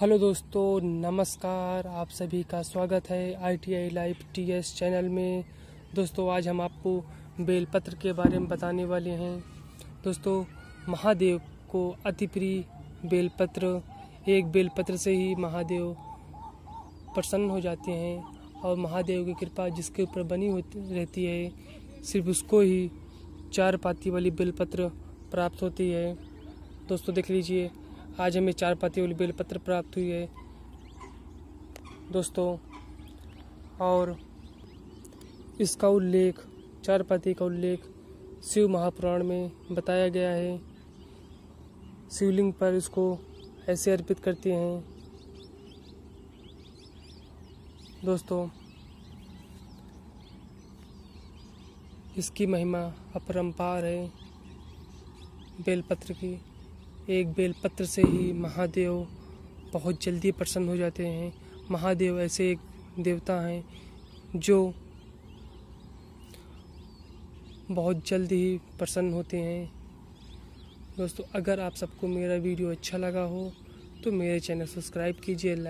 Hello दोस्तों, नमस्कार। आप सभी का स्वागत है आईटीआई लाइफ टीएस चैनल में। दोस्तों, आज हम आपको बेलपत्र के बारे में बताने वाले हैं। दोस्तों, महादेव को अति प्रिय बेलपत्र, एक बेलपत्र से ही महादेव प्रसन्न हो जाते हैं और महादेव की कृपा जिसके ऊपर बनी होती रहती है, सिर्फ उसको ही 4 पाती वाली बेलपत्र प्राप्त होती है। दोस्तों देख लीजिए, आज हमें 4 पाती वाली बेलपत्र प्राप्त हुई है दोस्तों, और इसका उल्लेख, 4 पाती का उल्लेख शिव महापुराण में बताया गया है। शिवलिंग पर इसको ऐसे अर्पित करते हैं। दोस्तों, इसकी महिमा अपरंपार है बेलपत्र की। एक बेलपत्र से ही महादेव बहुत जल्दी प्रसन्न हो जाते हैं। महादेव ऐसे एक देवता हैं जो बहुत जल्दी ही प्रसन्न होते हैं। दोस्तों, अगर आप सबको मेरा वीडियो अच्छा लगा हो तो मेरे चैनल सब्सक्राइब कीजिए, लाइक